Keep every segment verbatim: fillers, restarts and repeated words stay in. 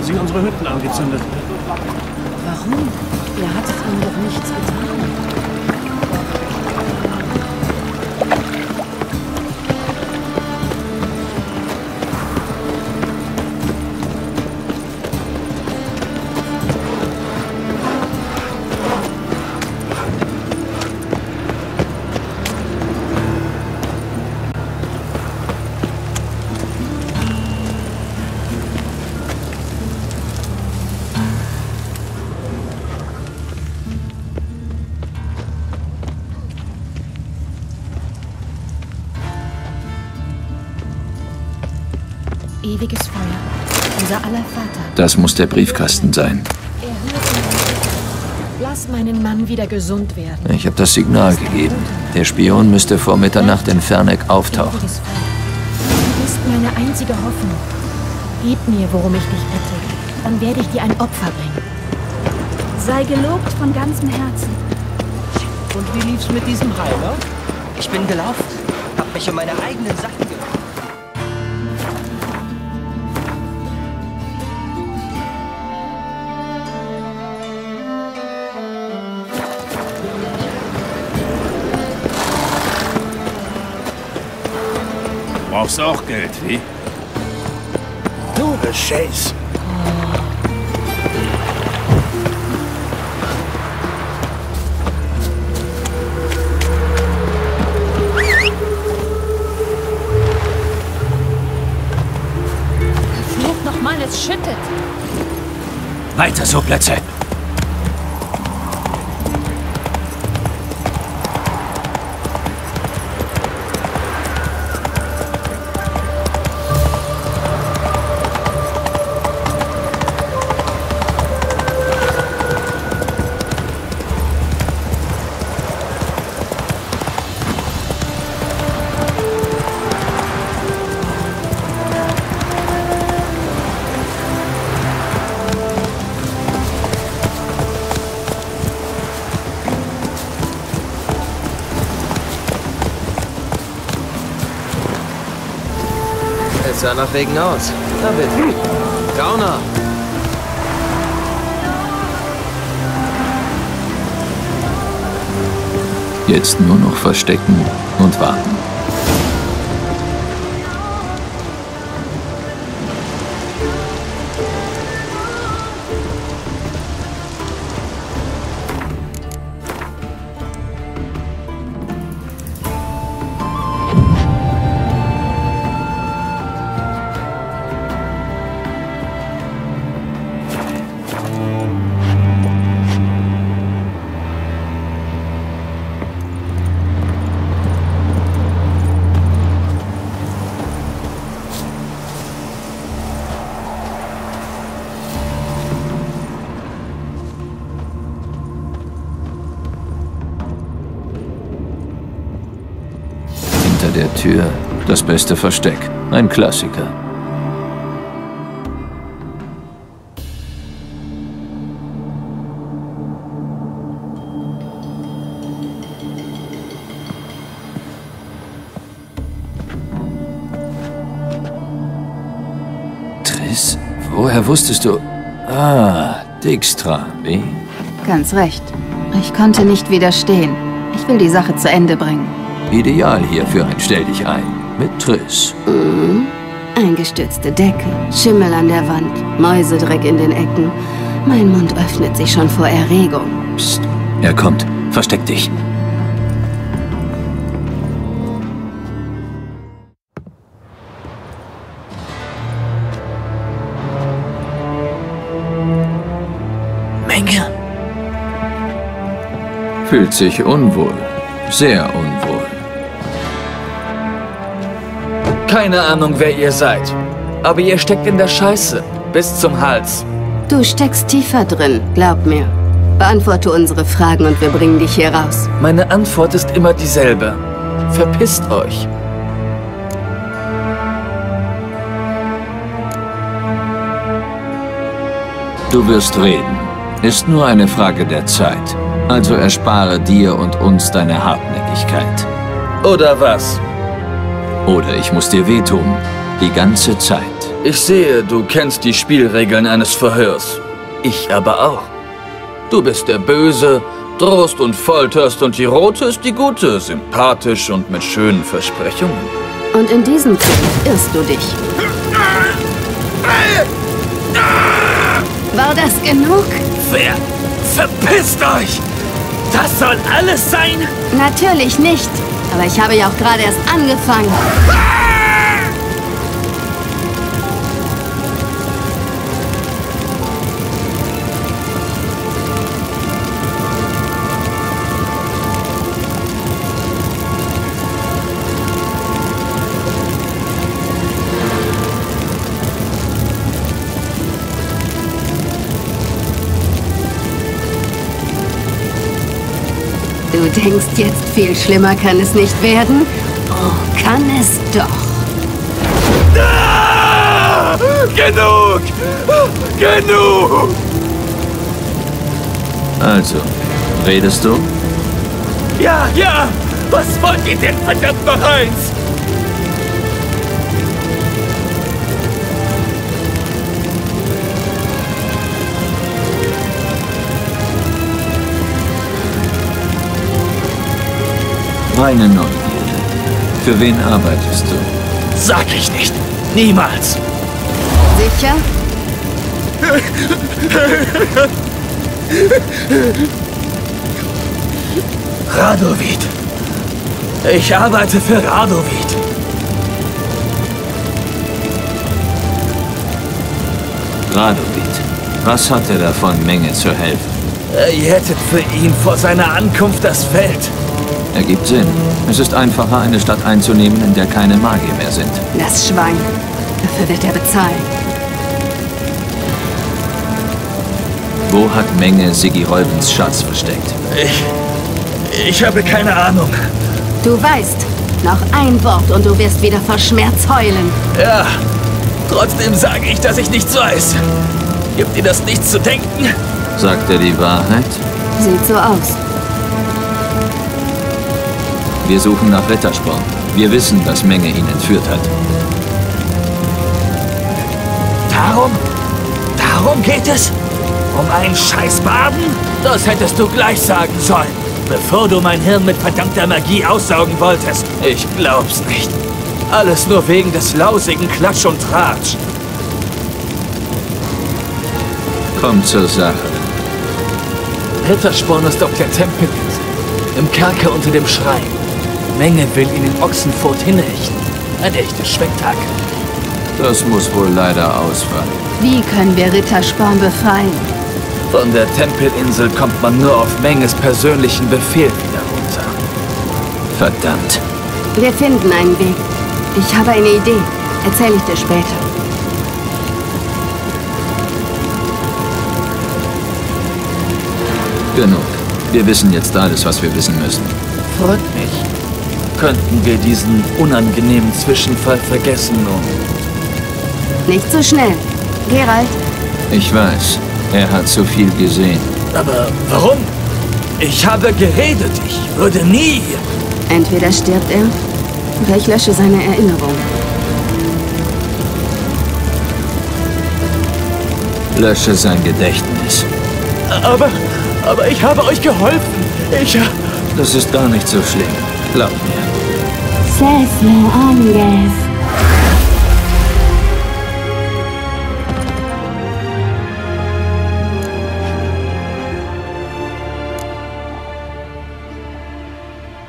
hatten sie unsere Hütten angezündet. Warum? Ihr hattet ihnen doch nichts getan. Ewiges Feuer, unser aller Vater. Das muss der Briefkasten sein. Lass meinen Mann wieder gesund werden. Ich habe das Signal gegeben. Der Spion müsste vor Mitternacht in Ferneck auftauchen. Du bist meine einzige Hoffnung. Gib mir, worum ich dich bitte. Dann werde ich dir ein Opfer bringen. Sei gelobt von ganzem Herzen. Und wie lief's mit diesem Heiler? Ich bin gelaufen, hab mich um meine eigenen Sachen gekümmert. Brauchst du auch Geld, wie? Du bescheiß. Flog noch mal, es schüttet. Weiter so, Plätze. Sah nach Regen aus. David. Hm. Gauner. Jetzt nur noch verstecken und warten. Der Tür, das beste Versteck, ein Klassiker. Triss, woher wusstest du? Ah, Dijkstra, wie? Ganz recht. Ich konnte nicht widerstehen. Ich will die Sache zu Ende bringen. Ideal hier für ein Stell-dich-ein mit Triss. Mhm. Eingestürzte Decke, Schimmel an der Wand, Mäusedreck in den Ecken. Mein Mund öffnet sich schon vor Erregung. Psst, er kommt. Versteck dich. Menge. Fühlt sich unwohl. Sehr unwohl. Keine Ahnung, wer ihr seid. Aber ihr steckt in der Scheiße. Bis zum Hals. Du steckst tiefer drin, glaub mir. Beantworte unsere Fragen und wir bringen dich hier raus. Meine Antwort ist immer dieselbe. Verpisst euch. Du wirst reden. Ist nur eine Frage der Zeit. Also erspare dir und uns deine Hartnäckigkeit. Oder was? Oder ich muss dir wehtun, die ganze Zeit. Ich sehe, du kennst die Spielregeln eines Verhörs. Ich aber auch. Du bist der Böse, drohst und folterst und die Rote ist die Gute, sympathisch und mit schönen Versprechungen. Und in diesem Krieg irrst du dich. War das genug? Wer? Verpisst euch! Das soll alles sein? Natürlich nicht, aber ich habe ja auch gerade erst angefangen. Du denkst, jetzt viel schlimmer kann es nicht werden? Oh, kann es doch. Ah! Genug! Genug! Also, redest du? Ja, ja! Was wollt ihr denn verdammt noch eins? Reine Neugierde. Für wen arbeitest du? Sag ich nicht. Niemals. Sicher? Radovid. Ich arbeite für Radovid. Radovid. Was hat er davon, Menge zu helfen? Ihr hättet für ihn vor seiner Ankunft das Feld. Ergibt Sinn. Es ist einfacher, eine Stadt einzunehmen, in der keine Magier mehr sind. Das Schwein. Dafür wird er bezahlen. Wo hat Menge Sigi Holbens Schatz versteckt? Ich... Ich habe keine Ahnung. Du weißt, noch ein Wort und du wirst wieder vor Schmerz heulen. Ja, trotzdem sage ich, dass ich nichts weiß. Gibt dir das nichts zu denken? Sagt er die Wahrheit? Sieht so aus. Wir suchen nach Rittersporn. Wir wissen, dass Menge ihn entführt hat. Darum? Darum geht es? Um einen Scheißbaden? Das hättest du gleich sagen sollen, bevor du mein Hirn mit verdammter Magie aussaugen wolltest. Ich glaub's nicht. Alles nur wegen des lausigen Klatsch und Tratsch. Komm zur Sache. Rittersporn ist auf der Tempelinsel. Im Kerker unter dem Schrein. Menge will ihn in Ochsenfurt hinrichten. Ein echtes Spektakel. Das muss wohl leider ausfallen. Wie können wir Rittersporn befreien? Von der Tempelinsel kommt man nur auf Menges persönlichen Befehl wieder runter. Verdammt. Wir finden einen Weg. Ich habe eine Idee. Erzähle ich dir später. Genug. Wir wissen jetzt alles, was wir wissen müssen. Freut mich. Könnten wir diesen unangenehmen Zwischenfall vergessen, um... Nicht so schnell. Geralt. Ich weiß. Er hat so viel gesehen. Aber warum? Ich habe geredet. Ich würde nie... Entweder stirbt er, oder ich lösche seine Erinnerung. Lösche sein Gedächtnis. Aber... aber ich habe euch geholfen. Ich... Das ist gar nicht so schlimm. Glaub mir.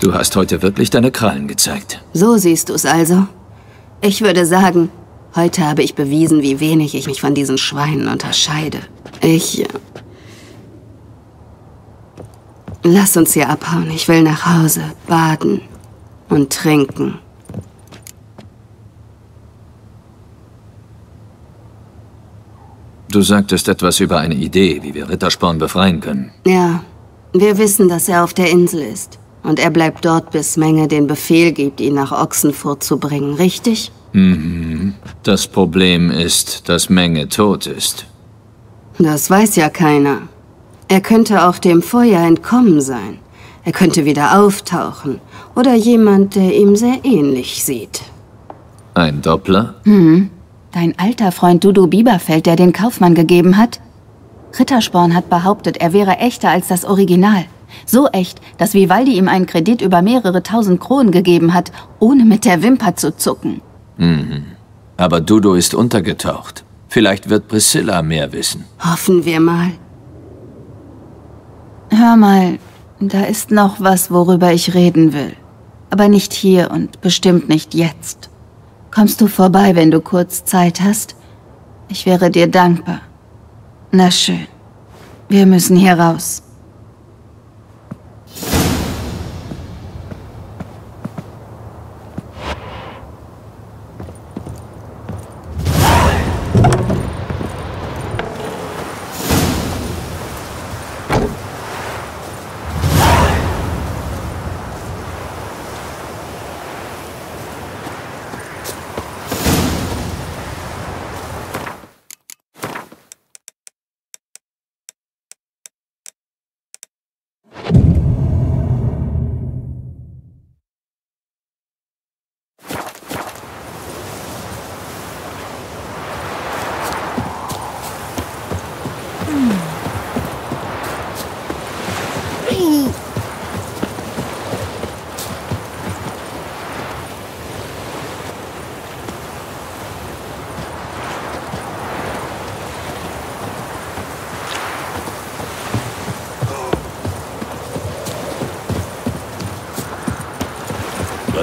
Du hast heute wirklich deine Krallen gezeigt. So siehst du es also. Ich würde sagen, heute habe ich bewiesen, wie wenig ich mich von diesen Schweinen unterscheide. Ich... Lass uns hier abhauen. Ich will nach Hause, baden und trinken. Du sagtest etwas über eine Idee, wie wir Rittersporn befreien können. Ja, wir wissen, dass er auf der Insel ist. Und er bleibt dort, bis Menge den Befehl gibt, ihn nach Ochsenfurt zu bringen, richtig? Mhm. Das Problem ist, dass Menge tot ist. Das weiß ja keiner. Er könnte auch dem Feuer entkommen sein. Er könnte wieder auftauchen. Oder jemand, der ihm sehr ähnlich sieht. Ein Doppler? Hm. Dein alter Freund Dudo Bieberfeld, der den Kaufmann gegeben hat? Rittersporn hat behauptet, er wäre echter als das Original. So echt, dass Vivaldi ihm einen Kredit über mehrere tausend Kronen gegeben hat, ohne mit der Wimper zu zucken. Mhm. Aber Dudo ist untergetaucht. Vielleicht wird Priscilla mehr wissen. Hoffen wir mal. Hör mal, da ist noch was, worüber ich reden will. Aber nicht hier und bestimmt nicht jetzt. Kommst du vorbei, wenn du kurz Zeit hast? Ich wäre dir dankbar. Na schön. Wir müssen hier raus.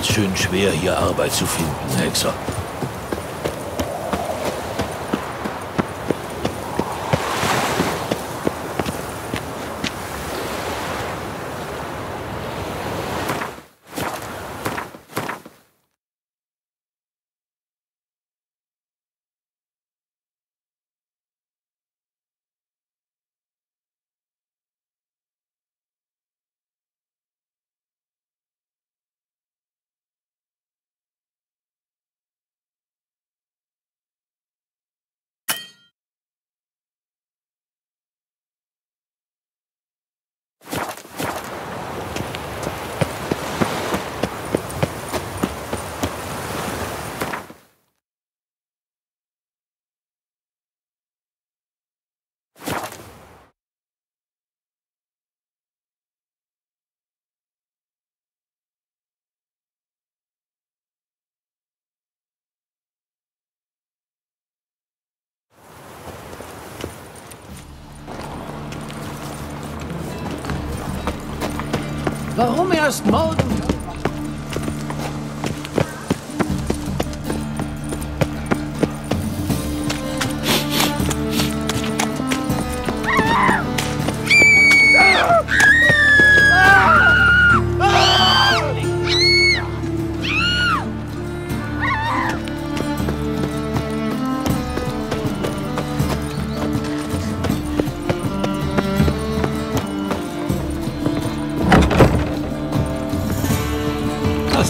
Schön schwer, hier Arbeit zu finden, Hexer. Warum erst morgen?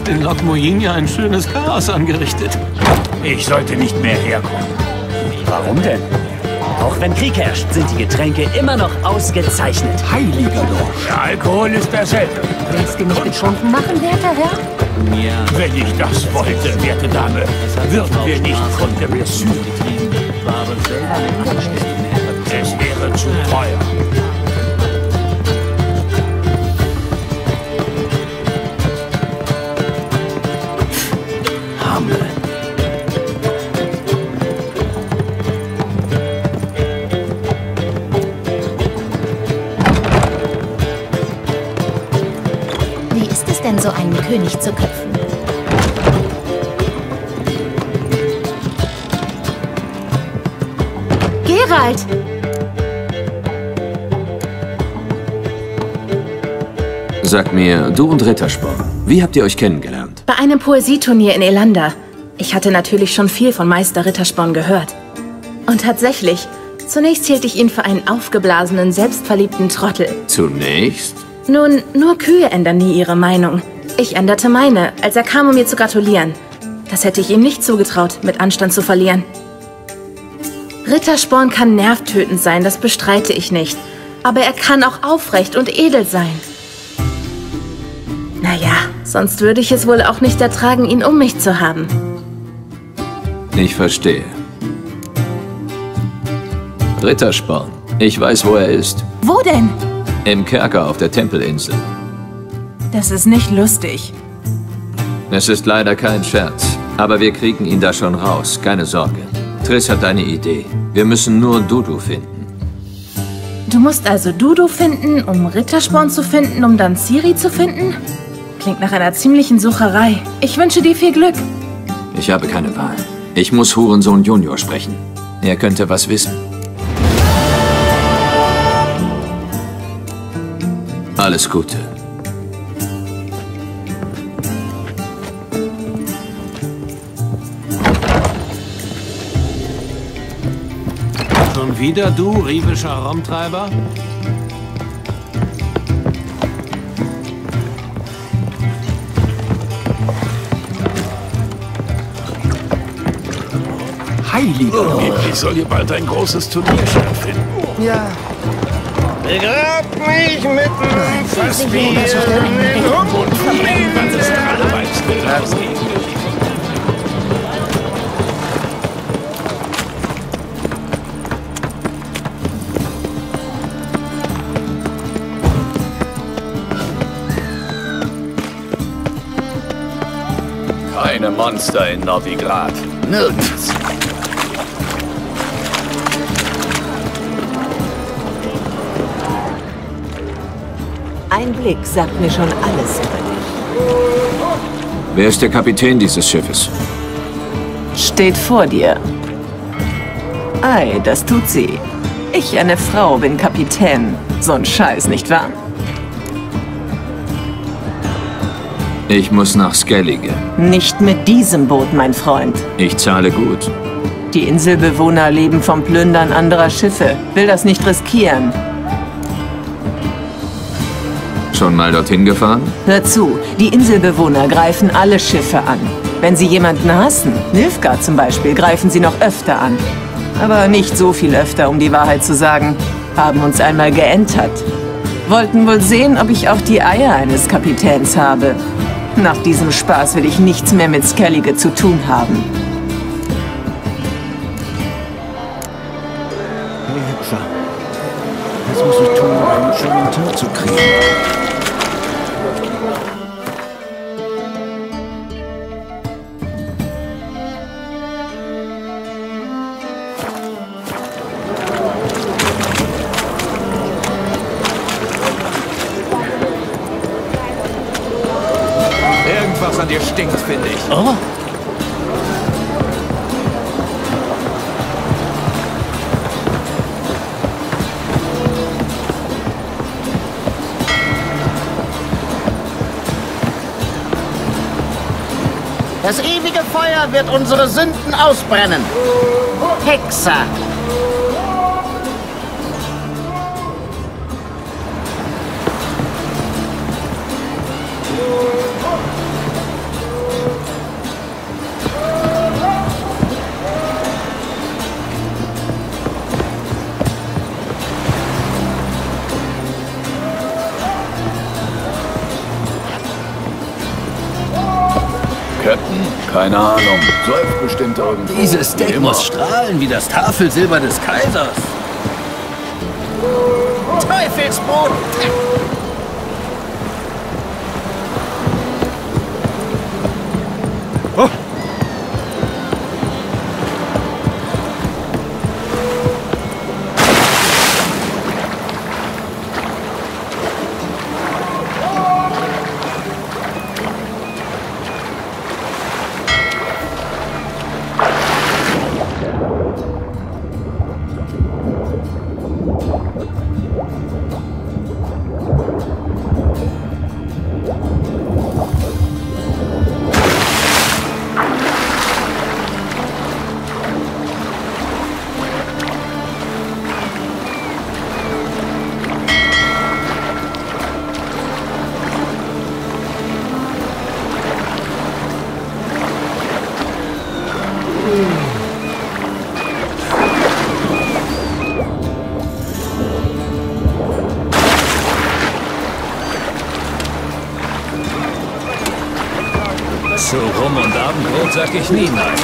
In Locmoigna ein schönes Chaos angerichtet. Ich sollte nicht mehr herkommen. Warum denn? Auch wenn Krieg herrscht, sind die Getränke immer noch ausgezeichnet. Heiliger Dorf. Der Alkohol ist derselbe. Willst du mich betrunken machen, werter Herr? Ja. Wenn ich das wollte, werte Dame, würden wir nicht von der Blessur. Es wäre zu teuer. So einen König zu köpfen. Gerald! Sag mir, du und Rittersporn, wie habt ihr euch kennengelernt? Bei einem Poesieturnier in Elanda. Ich hatte natürlich schon viel von Meister Rittersporn gehört. Und tatsächlich, zunächst hielt ich ihn für einen aufgeblasenen, selbstverliebten Trottel. Zunächst? Nun, nur Kühe ändern nie ihre Meinung. Ich änderte meine, als er kam, um mir zu gratulieren. Das hätte ich ihm nicht zugetraut, mit Anstand zu verlieren. Rittersporn kann nervtötend sein, das bestreite ich nicht. Aber er kann auch aufrecht und edel sein. Naja, sonst würde ich es wohl auch nicht ertragen, ihn um mich zu haben. Ich verstehe. Rittersporn. Ich weiß, wo er ist. Wo denn? Im Kerker auf der Tempelinsel. Das ist nicht lustig. Es ist leider kein Scherz. Aber wir kriegen ihn da schon raus. Keine Sorge. Triss hat eine Idee. Wir müssen nur Dudo finden. Du musst also Dudo finden, um Rittersporn zu finden, um dann Ciri zu finden? Klingt nach einer ziemlichen Sucherei. Ich wünsche dir viel Glück. Ich habe keine Wahl. Ich muss Hurensohn Junior sprechen. Er könnte was wissen. Alles Gute. Schon wieder du, riebischer Raumtreiber? Heiliger! Angeblich soll hier bald ein großes Turnier stattfinden. Ja. Begrabt mich mit meinem Fassbier in den Hund und nehmen, was es gerade Weibsbilder aussieht. Keine Monster in Novigrad. Nirgends. Ein Blick sagt mir schon alles über dich. Wer ist der Kapitän dieses Schiffes? Steht vor dir. Ei, das tut sie. Ich, eine Frau, bin Kapitän. So ein Scheiß, nicht wahr? Ich muss nach Skellige. Nicht mit diesem Boot, mein Freund. Ich zahle gut. Die Inselbewohner leben vom Plündern anderer Schiffe. Will das nicht riskieren. Schon mal dorthin gefahren? Hör zu, die Inselbewohner greifen alle Schiffe an. Wenn sie jemanden hassen, Nilfgaard zum Beispiel, greifen sie noch öfter an. Aber nicht so viel öfter, um die Wahrheit zu sagen. Haben uns einmal geentert. Wollten wohl sehen, ob ich auch die Eier eines Kapitäns habe. Nach diesem Spaß will ich nichts mehr mit Skellige zu tun haben. Hey, Hübscher. Was muss ich tun, um einen schönen Tag zu kriegen? Oh. Das ewige Feuer wird unsere Sünden ausbrennen. Hexer. Keine Ahnung, läuft bestimmt irgendwo. Dieses Deck muss strahlen wie das Tafelsilber des Kaisers. Teufelsboden! Oh. Zu Rum und Abendbrot sag ich nie nein.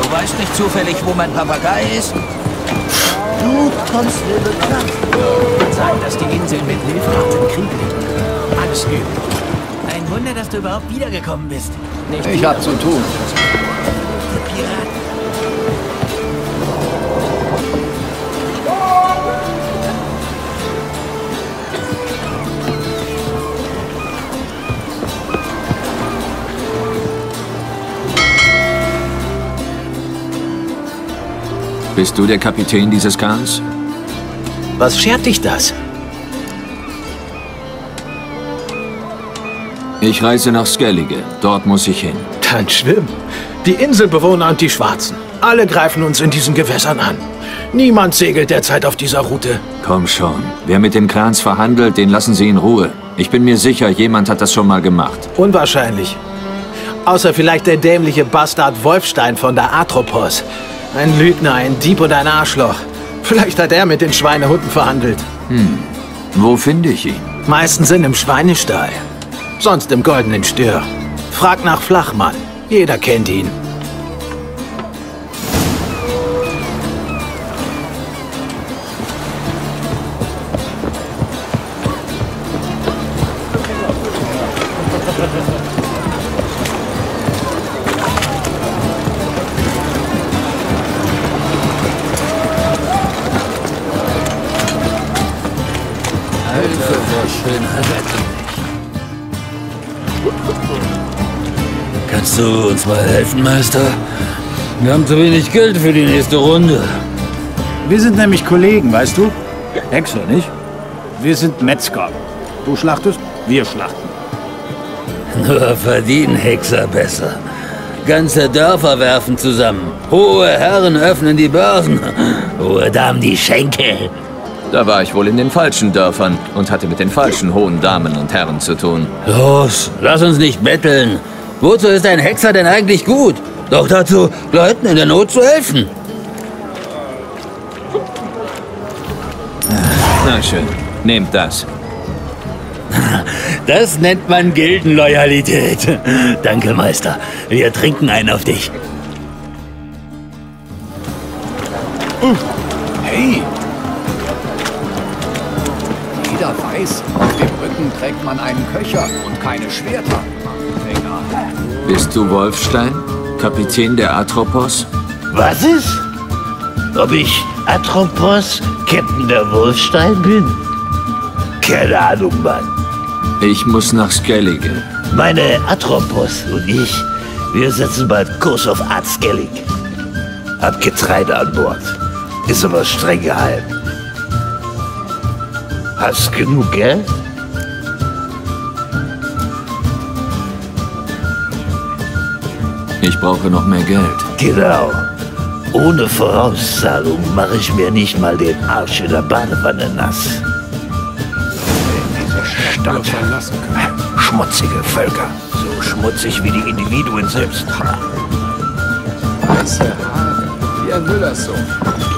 Du weißt nicht zufällig, wo mein Papagei ist? Konsul Kraft. Sagt, dass die Inseln mit Hilfrat im Krieg liegen. Alles übel. Ein Wunder, dass du überhaupt wiedergekommen bist. Nicht ich hab zu tun. Bist du der Kapitän dieses Kahns? Was schert dich das? Ich reise nach Skellige. Dort muss ich hin. Dann schwimm. Die Inselbewohner und die Schwarzen. Alle greifen uns in diesen Gewässern an. Niemand segelt derzeit auf dieser Route. Komm schon. Wer mit den Clans verhandelt, den lassen sie in Ruhe. Ich bin mir sicher, jemand hat das schon mal gemacht. Unwahrscheinlich. Außer vielleicht der dämliche Bastard Wolfstein von der Atropos. Ein Lügner, ein Dieb und ein Arschloch. Vielleicht hat er mit den Schweinehunden verhandelt. Hm. Wo finde ich ihn? Meistens in einem Schweinestall. Sonst im goldenen Stör. Frag nach Flachmann. Jeder kennt ihn. Kannst du uns mal helfen, Meister? Wir haben zu wenig Geld für die nächste Runde. Wir sind nämlich Kollegen, weißt du? Hexer, nicht? Wir sind Metzger. Du schlachtest, wir schlachten. Nur verdienen Hexer besser. Ganze Dörfer werfen zusammen. Hohe Herren öffnen die Börsen. Hohe Damen die Schenkel. Da war ich wohl in den falschen Dörfern und hatte mit den falschen hohen Damen und Herren zu tun. Los, lass uns nicht betteln. Wozu ist ein Hexer denn eigentlich gut? Doch dazu, Leuten in der Not zu helfen. Na schön, nehmt das. Das nennt man Gildenloyalität. Danke, Meister. Wir trinken einen auf dich. Hey! Jeder weiß, auf dem Rücken trägt man einen Köcher und keine Schwerter. Bist du Wolfstein? Kapitän der Atropos? Was ist? Ob ich Atropos, Captain der Wolfstein bin? Keine Ahnung, Mann. Ich muss nach Skellige. Meine Atropos und ich, wir setzen bald Kurs auf Ard Skellig. Hab Getreide an Bord. Ist aber streng geheim. Hast genug Geld? Ich brauche noch mehr Geld. Genau. Ohne Vorauszahlung mache ich mir nicht mal den Arsch in der Badewanne nass. Stadt verlassen können. Schmutzige Völker. So schmutzig wie die Individuen selbst. Weiße Haare, wie ein Müllersohn.